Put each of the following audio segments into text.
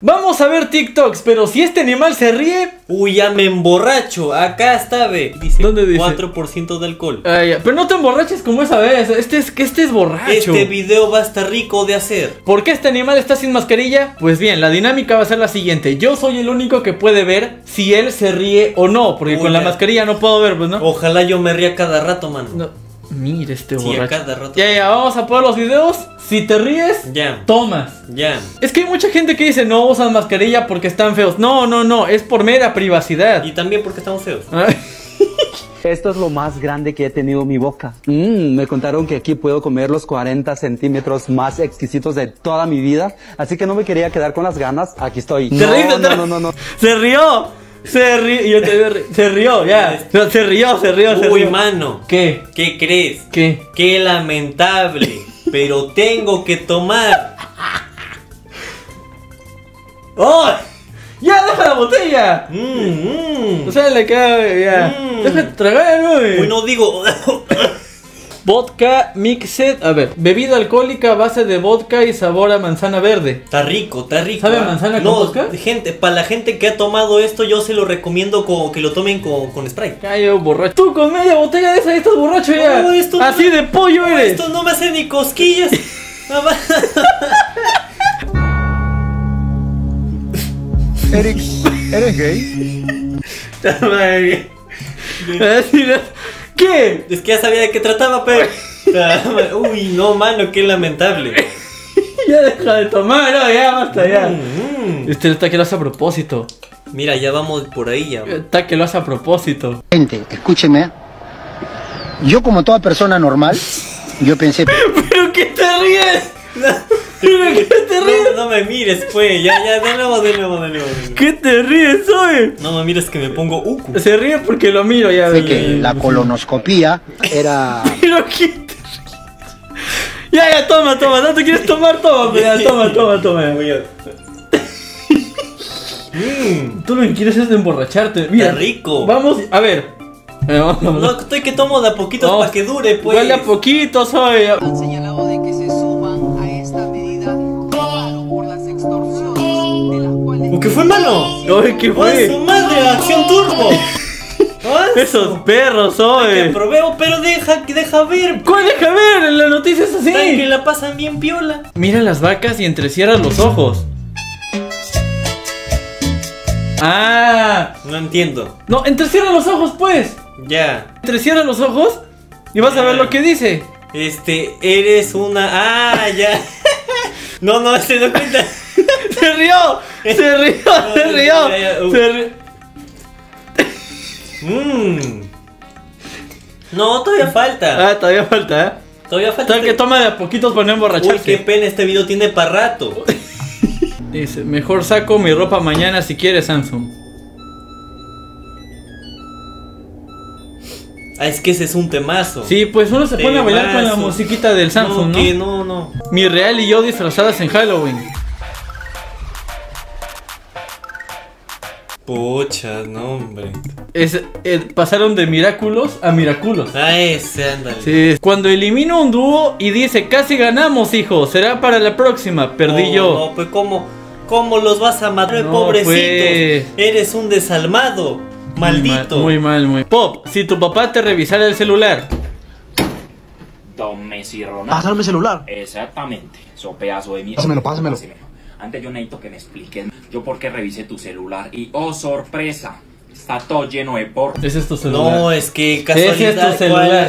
Vamos a ver TikToks, pero si este animal se ríe, uy, ya me emborracho. Acá está, ve. Dice, ¿dónde dice? 4% de alcohol. Ay, pero no te emborraches como esa vez. Este es borracho. Este video va a estar rico de hacer. ¿Por qué este animal está sin mascarilla? Pues bien, la dinámica va a ser la siguiente. Yo soy el único que puede ver si él se ríe o no, porque con la mascarilla no puedo ver, pues, ¿no? Ojalá yo me ría cada rato, mano. No. Mira este borracho. Sí, cada rato. Ya, vamos a poner los videos. Si te ríes, ya tomas. Ya. Es que hay mucha gente que dice, no usan mascarilla porque están feos. No, es por mera privacidad. Y también porque estamos feos. Esto es lo más grande que he tenido en mi boca. Me contaron que aquí puedo comer los 40 centímetros más exquisitos de toda mi vida. Así que no me quería quedar con las ganas. Aquí estoy. No. Se rió. Se rió, ya. Se rió. Uy, mano. ¿Qué? ¿Qué crees? ¿Qué? Qué lamentable. Pero tengo que tomar. ¡Oh! ¡Ya, deja la botella! O sea, le queda. Ya. Deja tragar, güey. Uy, no digo. Vodka mixed, a ver, bebida alcohólica a base de vodka y sabor a manzana verde. Está rico. ¿Sabe a manzana con vodka? Gente, para la gente que ha tomado esto, yo se lo recomiendo que lo tomen con Sprite. Cayo borracho. Tú con media botella de esa estás borracho ya. No, esto así no, de pollo no, eres. Esto no me hace ni cosquillas. Eric, ¿eres gay? ¿Qué? Es que ya sabía de qué trataba, pero... Uy, no, mano, qué lamentable. Ya deja de tomar, no, ya, basta, ya. Este está que lo hace a propósito. Mira, ya vamos por ahí, ya. Está que lo hace a propósito. Gente, escúcheme. Yo, como toda persona normal, yo pensé... ¿Pero qué te ríes? ¿Pero qué te ríes? No me mires, pues, ya, de nuevo. ¿Qué te ríes hoy? No me mires que me pongo uku. Se ríe porque lo miro ya. Sé que la colonoscopía era... ¿Pero qué te ríes? Ya, toma, ¿no te quieres tomar? Toma. Tú lo que quieres es emborracharte. Mira, rico. Vamos, a ver. No, estoy que tomo de a poquitos para que dure, pues. Dale a poquitos hoy. Han señalado de que se suman a esta medida por las extorsiones de las cuales... ¿Qué fue, mano? ¿Qué fue? ¡Su madre! ¡Acción turbo! Esos perros hoy. Pero deja ver. ¿Cuál deja ver? La noticia es así. Que la pasan bien piola. Mira las vacas y entrecierras los ojos. ¡Ah! No entiendo. No, entrecierra los ojos, pues. Ya. Entrecierra los ojos y vas a ver lo que dice. Eres una... ¡Ah, ya! No, este no cuenta. Se rió. No, todavía falta. Todavía falta. Todavía que toma de a poquitos para no emborracharse. Uy, qué pena, este video tiene para rato. Dice, mejor saco mi ropa mañana si quieres, Samsung. Es que ese es un temazo. Sí, pues uno se pone a bailar con la musiquita del Samsung, ¿no? No. Mi Real y yo disfrazadas en Halloween. Pocha, no, hombre. Pasaron de Miraculos a Miraculos. Ah, ese, ándale. Sí. Cuando elimino un dúo y dice, casi ganamos, hijo. Será para la próxima, perdí yo. No, pues, ¿cómo los vas a matar, pobrecitos? Pues... Eres un desalmado. Maldito. Muy mal. Pop, si tu papá te revisara el celular. Don Messi Ronaldo. Pásame el celular. Exactamente. So pedazo de mierda. Pásamelo. Antes yo necesito que me expliquen. Yo porque revisé tu celular y oh sorpresa, está todo lleno de por. Ese es tu celular. No, es que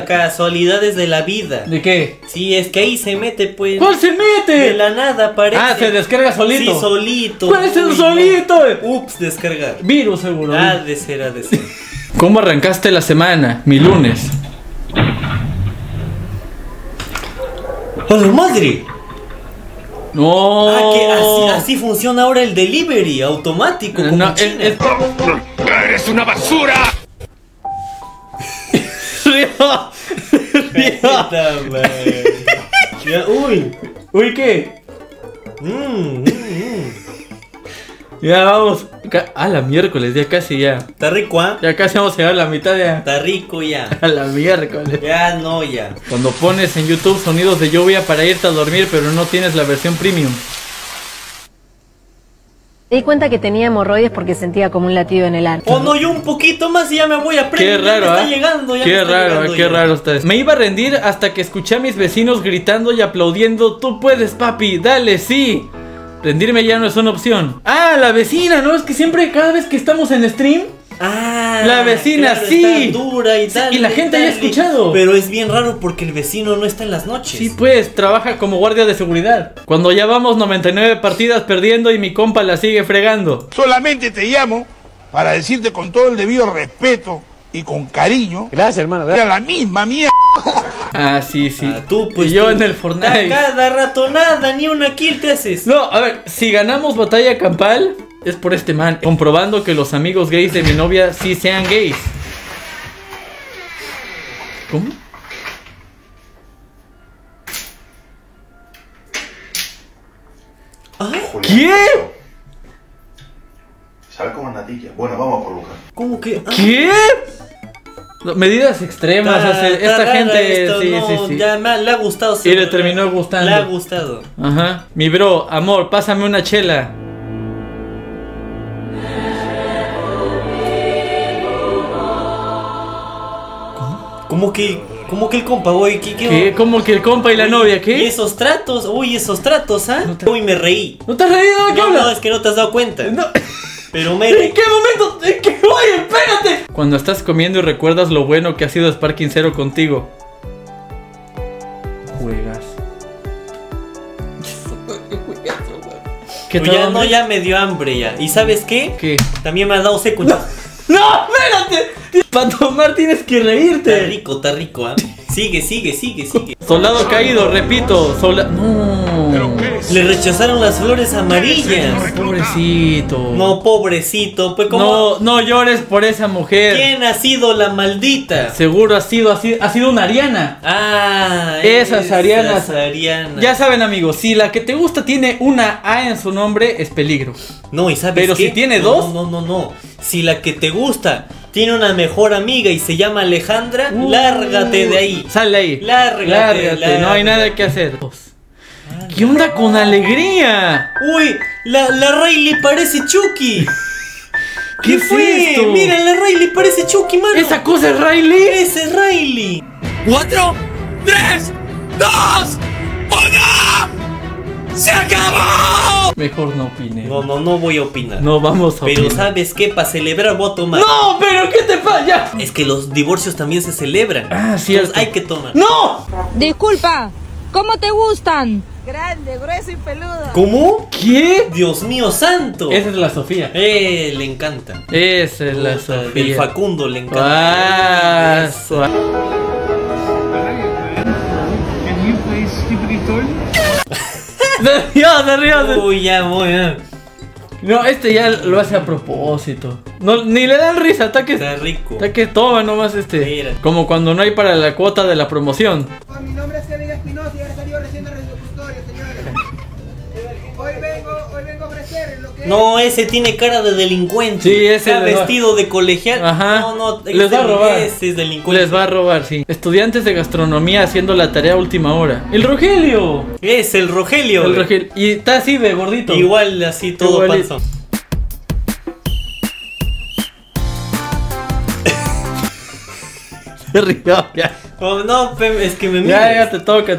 casualidades de la vida. ¿De qué? Sí, es que ahí se mete, pues. ¿Cuál se mete? De la nada aparece. Ah, se descarga solito. Sí, solito. ¿Cuál es el solito? Ups, descargar. Virus seguro. Ha de ser. ¿Cómo arrancaste la semana? Mi lunes. ¡A la madre! No. Ah, que así funciona ahora el delivery automático. No, ¡eres una basura! ¡Río! ¡Uy! ¿Qué? Ya vamos. A la miércoles, ya casi ya. Está rico, ¿ah? Ya casi vamos a llegar a la mitad ya. Está rico ya. A la miércoles. Ya. Cuando pones en YouTube sonidos de lluvia para irte a dormir, pero no tienes la versión premium. Me di cuenta que tenía hemorroides porque sentía como un latido en el ano. Oh no, yo un poquito más y ya me voy a prender. Qué raro, ya me está llegando, ya qué raro ustedes. Me iba a rendir hasta que escuché a mis vecinos gritando y aplaudiendo. Tú puedes, papi, dale, sí. Rendirme ya no es una opción. Ah, la vecina, ¿no? Es que siempre, cada vez que estamos en stream, ah, la vecina, claro, sí, dura y tal, y la gente haya escuchado. Pero es bien raro porque el vecino no está en las noches. Sí, pues, trabaja como guardia de seguridad. Cuando ya vamos 99 partidas perdiendo y mi compa la sigue fregando. Solamente te llamo para decirte con todo el debido respeto y con cariño. Gracias, hermano. Era la misma mierda. Ah, sí, sí. Ah, tú, pues yo tú, en el Fortnite. Cada rato nada, ni una kill te haces. No, a ver, si ganamos batalla campal es por este man, comprobando que los amigos gays de mi novia sí sean gays. ¿Cómo? ¿Ah? ¿Qué? Sal como natilla. Bueno, vamos por Lucas. ¿Cómo que? Ah. ¿Qué? Medidas extremas, esta gente esto, sí, no, sí, sí. Ya le ha gustado. Y le terminó gustando. Le ha gustado. Ajá. Mi bro, amor, pásame una chela. Como que el compa, güey, ¿qué? Como que el compa y la novia, ¿qué? Y esos tratos, uy, esos tratos, ¿ah? No te... Uy, me reí. ¿No te has reído? ¿Qué hablas? No, es que no te has dado cuenta. No. Pero me... ¿En qué momento? ¿En qué? ¡Oye, espérate! Cuando estás comiendo y recuerdas lo bueno que ha sido Spar Quincero contigo. Juegas. ¿Qué tal? Ya, no, ya me dio hambre ya. ¿Y sabes qué? ¿Qué? También me has dado seco. ¡No! ¡No! ¡Espérate! Para tomar tienes que reírte. Está rico, ¿ah? ¿Eh? Sigue, sigue, sigue, sigue. Soldado caído, repito. No. ¿Pero qué es? Le rechazaron las flores amarillas. Pobrecito. No, pobrecito. Pues como. No, no llores por esa mujer. ¿Quién ha sido la maldita? Seguro ha sido una Ariana. Ah, esas Arianas. Ya saben, amigos, si la que te gusta tiene una A en su nombre es peligro. No, y sabes pero qué? Si tiene dos. No. Si la que te gusta tiene una mejor amiga y se llama Alejandra, lárgate de ahí. Sal de ahí. Lárgate, no hay nada que hacer. ¿Qué onda con Alegría? Uy, la Rayleigh parece Chucky. ¿Qué fue? Esto? Mira, la Rayleigh parece Chucky, mano. ¿Esa cosa es Rayleigh? Esa es Rayleigh. 4, 3, 2, 1. ¡Se acabó! Mejor no opine. No voy a opinar. No vamos a opinar. Pero ¿sabes qué? Para celebrar voy a tomar. ¡No! ¿Pero qué te falla? Es que los divorcios también se celebran. Ah, cierto. Entonces hay que tomar. ¡No! Disculpa, ¿cómo te gustan? Grande, grueso y peludo. ¿Cómo? ¿Qué? Dios mío santo. Esa es la Sofía. Le encanta. Esa es la Sofía. El Facundo le encanta. Ah, ¡Se río! Uy, ya voy, No, este ya lo hace a propósito. No, ni le dan risa, está que... Está rico. Está que toma nomás este. Mira. Como cuando no hay para la cuota de la promoción. Mi nombre es Henry Espinoza y he salido recién del reclusorio, señores. Hoy vengo a ofrecer lo que... No, ese tiene cara de delincuente. Sí, ese está vestido de colegial. Ajá. No, les va a robar. Ese es delincuente. Les va a robar, sí. Estudiantes de gastronomía haciendo la tarea a última hora. ¡El Rogelio! Es el Rogelio. El Rogelio. Y está así de gordito. Igual así todo panzón. Se rió, ya. Oh, no, es que me mira. Ya, te toca.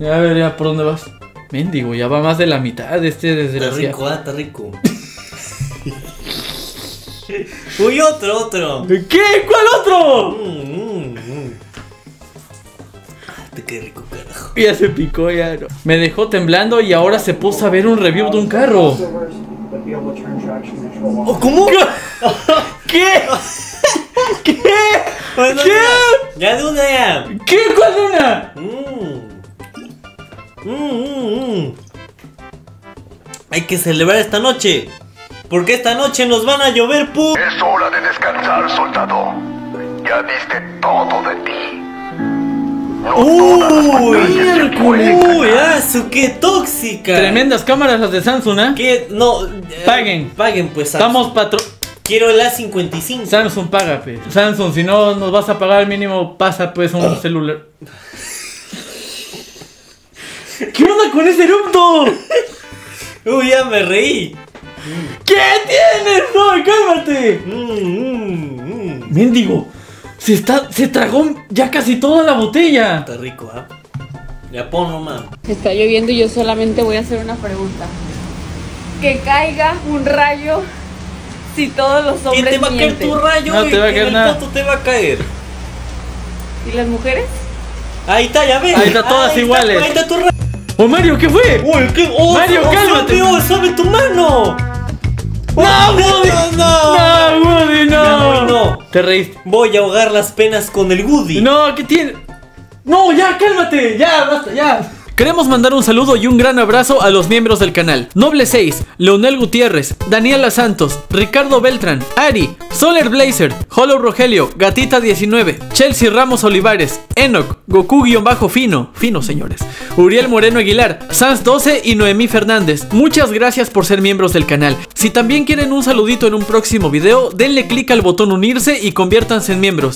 Ya vería por dónde vas. Mendigo, ya va más de la mitad de este desgraciado. Está rico, está rico. Uy, otro. ¿Qué? ¿Cuál otro? Te quedé rico, carajo. Ya se picó, ya no. Me dejó temblando y ahora se puso a ver un review de un carro. Oh, ¿cómo? ¿Qué? Bueno, ¿qué? Ya de una ya. ¿Qué? ¿Cuál de una? Hay que celebrar esta noche, porque esta noche nos van a llover pu. Es hora de descansar, soldado. Ya diste todo de ti. No ¡Qué tóxica! Tremendas cámaras las de Samsung, ¿eh? Que no. Paguen pues. Samsung. Estamos quiero el A55. Samsung, paga, pues. Samsung, si no nos vas a pagar el mínimo, pasa pues un celular. ¿Qué onda con ese erupto? Uy, ya me reí. ¿Qué tienes? No, cálmate. Mendigo, se tragó ya casi toda la botella. Está rico, ¿ah? ¿Eh? Ya pon nomás. Está lloviendo y yo solamente voy a hacer una pregunta. Que caiga un rayo si todos los hombres mienten. ¿Y te va a caer tu rayo? No, te va a caer nada. ¿Cuánto te va a caer? ¿Y las mujeres? Ahí está, ya ves. Ahí está, todas ahí iguales. Está, ahí está tu rayo. ¡Oh, Mario, qué fue! ¡Uy, qué! ¡Oh, Mario, cálmate! ¡Oh, sobe tu mano! ¡No, Woody! ¡No, Woody, no! ¡No! Te reíste. Voy a ahogar las penas con el Woody. No, ¿qué tiene? ¡No, ya, cálmate! ¡Ya, basta, ya! Queremos mandar un saludo y un gran abrazo a los miembros del canal: Noble 6, Leonel Gutiérrez, Daniela Santos, Ricardo Beltran, Ari, Solar Blazer, Hollow Rogelio, Gatita19, Chelsea Ramos Olivares, Enoch, Goku-Fino, fino señores, Uriel Moreno Aguilar, Sans12 y Noemí Fernández. Muchas gracias por ser miembros del canal. Si también quieren un saludito en un próximo video, denle click al botón unirse y conviértanse en miembros.